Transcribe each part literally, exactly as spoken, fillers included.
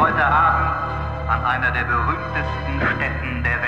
heute Abend an einer der berühmtesten Stätten der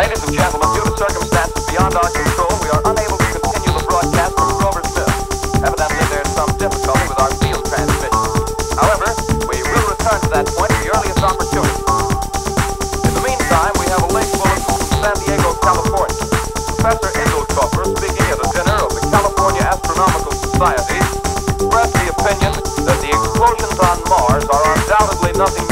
Society expressed the opinion that the explosions on Mars are undoubtedly nothing